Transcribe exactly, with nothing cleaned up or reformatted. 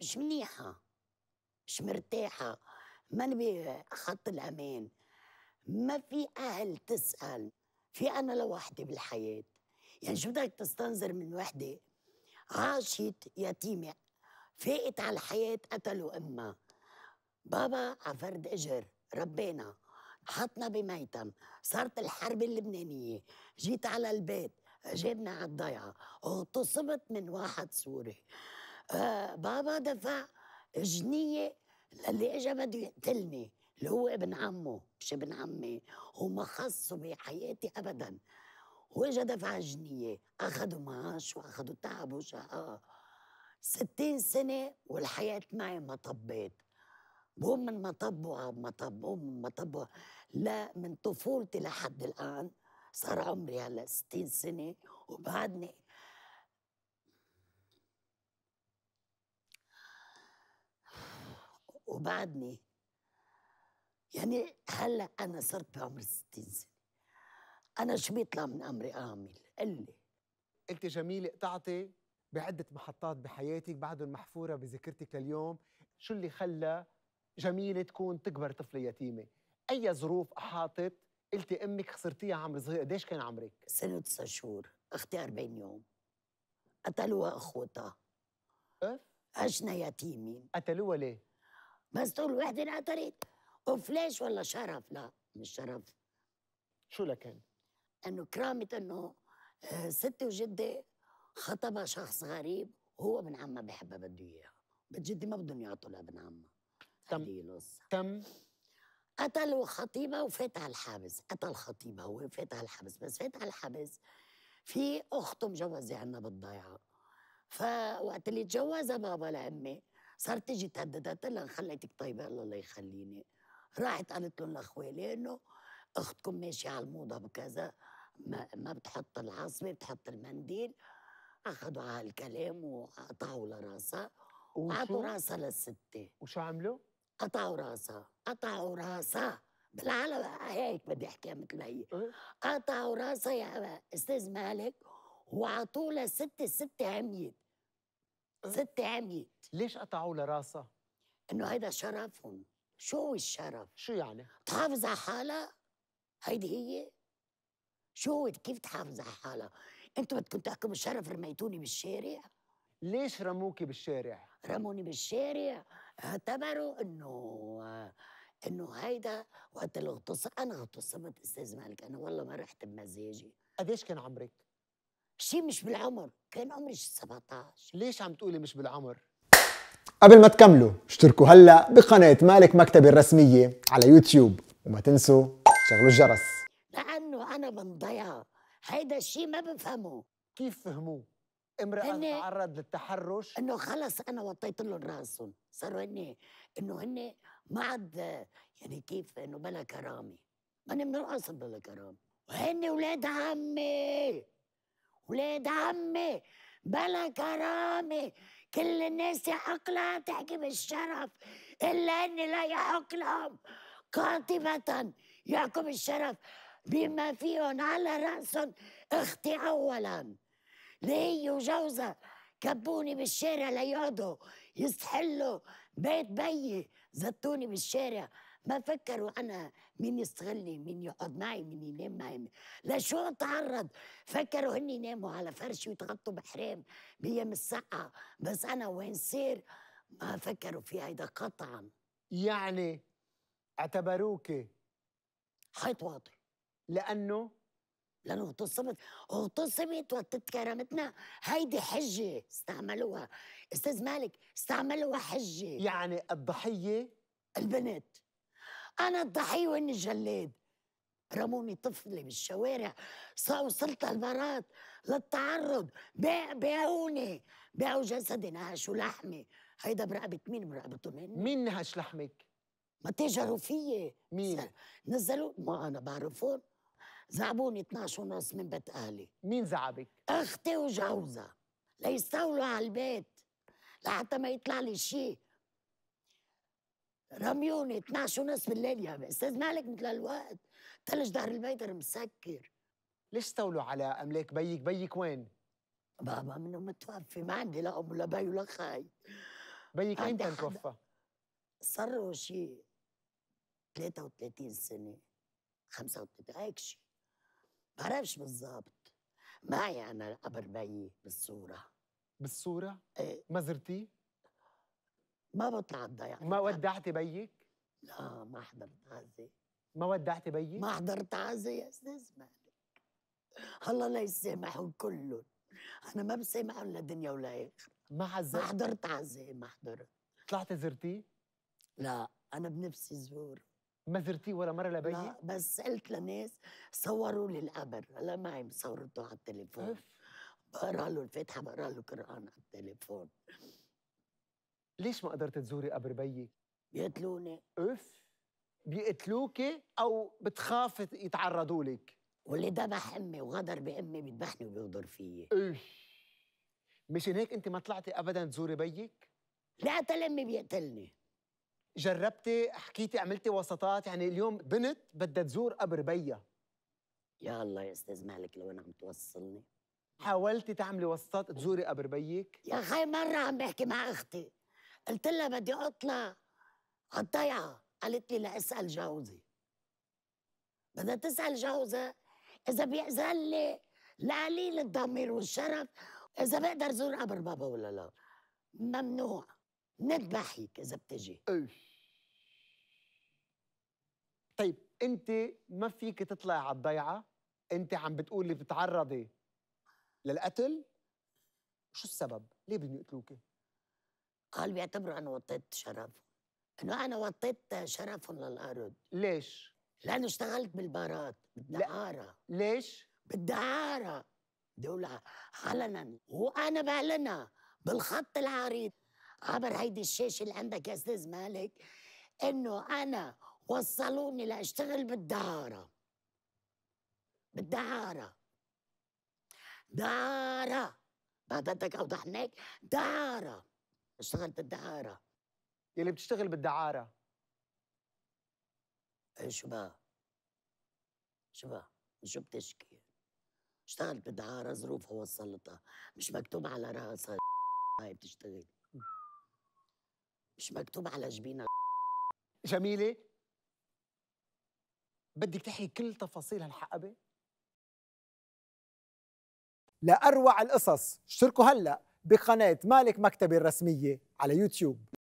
مش منيحة، مش مرتاحة، ماني بخط الأمان، ما في أهل تسأل، في أنا لوحدي بالحياة، يعني شو بدك تستنظر من وحدة عاشت يتيمة، فاقت على الحياة، قتلوا أمها، بابا عفرد إجر ربينا، حطنا بميتم، صارت الحرب اللبنانية، جيت على البيت، جبنا على الضيعة، اغتصبت من واحد سوري، آه بابا دفع جنية للي إجا بده يقتلني، اللي هو ابن عمه، مش ابن عمي، وما خصه بحياتي أبداً، وإجا دفع جنية، أخذوا معاش وأخذوا تعب وشقاء، ستين سنة والحياة معي مطبات، بقوم من مطب وعب مطب، بقوم من مطب، لا من طفولتي لحد الآن، صار عمري هلا ستين سنة وبعدني وبعدني يعني هلا أنا صرت بعمر ستين سنة، أنا شو بيطلع من أمري أعمل؟ قلي أنت جميلة قطعتي بعدة محطات بحياتك بعدهم محفورة بذاكرتك لليوم، شو اللي خلى جميلة تكون تكبر طفلة يتيمة؟ أي ظروف أحاطت؟ قلتي أمك خسرتيها عمر صغير، قديش كان عمرك؟ سنة وتسع شهور، أختي أربعين يوم قتلوها أخوتها أف؟ عشنا يتيمين. قتلوها ليه؟ بس تقول وحدة انقتلت، أوف ليش ولا شرف؟ لا مش شرف. شو لكان؟ إنه كرامة إنه ستي وجدي خطبها شخص غريب وهو ابن عمها بحبها بده إياها، بنت جدي ما بدهم يعطوا لابن عمها. تم تم قتلوا خطيبها وفات على الحبس، قتل خطيبها وفات على الحبس، بس فات على الحبس في اخته مجوزه عنا بالضيعه، فوقت اللي تجوزها بابا لامي صارت تجي تهدد، قلت لها خليتك طيبه، الله الله يخليني، راحت قالت لهم لاخوالي انه اختكم ماشيه على الموضه بكذا، ما, ما بتحط العصبه بتحط المنديل، اخذوا على الكلام وقطعوا لراسها وعطوا راسها للسته. وشو عملوا؟ قطعوا راسها، قطعوا راسها بالعلبة هيك بدي احكيها مثل هي، قطعوا راسها يا استاذ مالك وعطوا لها ست، الست عميت، ست عميت. ليش قطعوا لها راسها؟ انه هيدا شرفهم. شو الشرف؟ شو يعني؟ تحافظ على حالها؟ هيدي هي؟ شو كيف تحافظ على حالها؟ انتم بدكم تحكموا الشرف رميتوني بالشارع؟ ليش رموكي بالشارع؟ رموني بالشارع، اعتبروا انه انه هيدا وقت اللي اغتصب، انا اغتصبت استاذ مالك، انا والله ما رحت بمزاجي. قديش كان عمرك؟ شيء مش بالعمر، كان عمري سبعطعش. ليش عم تقولي مش بالعمر؟ قبل ما تكملوا، اشتركوا هلا بقناة مالك مكتبي الرسمية على يوتيوب، وما تنسوا شغلوا الجرس. لأنه أنا بنضيع، هيدا الشيء ما بفهمه. كيف فهموه؟ امرأة تتعرض للتحرش، انه خلص انا وطيت لهم راسهم، صاروا هن انه هن ما عاد يعني كيف انه بلا كرامه، ماني من الاصل بلا كرامه، وهن اولاد عمي، اولاد عمي بلا كرامه، كل الناس يحق لها تحكي بالشرف الا هن لا يحق لهم قاطبة يحكم الشرف بما فيهم على راسهم اختي اولا. لي وجوزها كبوني بالشارع ليقعدوا يستحلوا بيت بيي، زتوني بالشارع، ما فكروا انا مين يستغلني، مين يقعد معي، مين ينام معي، لشو اتعرض؟ فكروا هني يناموا على فرشي ويتغطوا بحرام بيام السقعه، بس انا وين صير ما فكروا في هيدا قطعا. يعني اعتبروكي حيط واطي لانه لأنه اغتصبت، اغتصبت وطت كرامتنا، هيدي حجة استعملوها، أستاذ مالك استعملوها حجة. يعني الضحية البنت، أنا الضحية وإني جلاد، رموني طفلة بالشوارع، وصلت المرات للتعرض، باعوني، باعوا جسدي نهشوا لحمي، هيدا برقبة مين برقبتهم هن؟ مين نهش لحمك؟ ما تاجروا فيي. مين؟ نزلوا، ما أنا بعرفهم، زعبوني اثنعش ونص من بيت اهلي. مين زعبك؟ اختي وجوزها ليستولوا على البيت لحتى ما يطلع لي شيء. رميوني اثنعش ونص بالليل يا استاذ مالك، مثل هالوقت ثلج ظهر البيت مسكر. ليش استولوا على املاك بيك؟ بيك وين؟ بابا منه متوفي، ما عندي لا ام ولا بي ولا خاي. بيك أنت توفى؟ صار شيء ثلاثة وثلاثين سنة خمسة وثلاثين هيك شيء، ما بعرفش بالضبط. معي أنا قبر بيي بالصورة. بالصورة؟ إيه. ما زرتيه؟ ما بتعدى يعني. ما ودعتي بيك؟ لا ما حضرت عزي. ما ودعتي بيي؟ ما حضرت عزي يا أستاذ مالك. الله لا يسامحهم كلهم، أنا ما بسامحهم لا دنيا ولا آخرة. ما حزرت؟ ما حضرت عزي، ما حضرت. طلعتي زرتيه؟ لا أنا بنفسي زوره. ما زرتيه ولا مرة لبيي؟ لا بس سألت لناس صوروا لي القبر، هلا معي صورته على التليفون. بقرا له الفاتحة، بقرا له القرآن على التليفون. ليش ما قدرت تزوري قبر بيي؟ بيقتلوني. اف بيقتلوكي او بتخاف يتعرضوا لك؟ واللي ذبح امي وغدر بامي بيذبحني وبيغدر فيي. اف مشان هيك انت ما طلعتي ابدا تزوري بيك؟ لا قتل امي بيقتلني. جربتي، حكيتي، عملتي وسطات؟ يعني اليوم بنت بدها تزور قبر بيها. يا الله يا استاذ مالك لو انا عم توصلني. حاولتي تعملي وسطات تزوري قبر بيك؟ يا اخي مره عم بحكي مع اختي قلت لها بدي اطلع على الضيعه، قالت لي لا اسال جوزي. بدها تسال جوزها اذا بيأذن لي لقليل الضمير والشرف اذا بقدر زور قبر بابا ولا لا. ممنوع، نذبحك اذا بتجي. طيب انت ما فيك تطلعي على الضيعه، انت عم بتقولي بتتعرضي للقتل، شو السبب؟ ليه بدهم يقتلوكي؟ قال بيعتبروا انا وطيت شرفهم، انه انا وطيت شرفهم للارض. ليش؟ لانه اشتغلت بالبارات بالدعاره. ليش؟ بالدعاره بدي اقولها علنا وانا بعلنها بالخط العريض عبر هيدي الشاشه اللي عندك يا استاذ مالك، انه انا وصلوني لاشتغل بالدعاره. بالدعاره. دعاره بعد بدك اوضح لك؟ دعاره. اشتغلت بالدعاره. يلي بتشتغل بالدعاره شو بقى؟ شو بقى؟ شو بتشكي؟ اشتغلت بالدعاره، ظروفها وصلتها، مش مكتوب على راسها هاي بتشتغل، مش مكتوب على جبينها. جميله بدك تحكي كل تفاصيل هالحقبه؟ لأروع القصص اشتركوا هلا بقناة مالك مكتبي الرسمية على يوتيوب.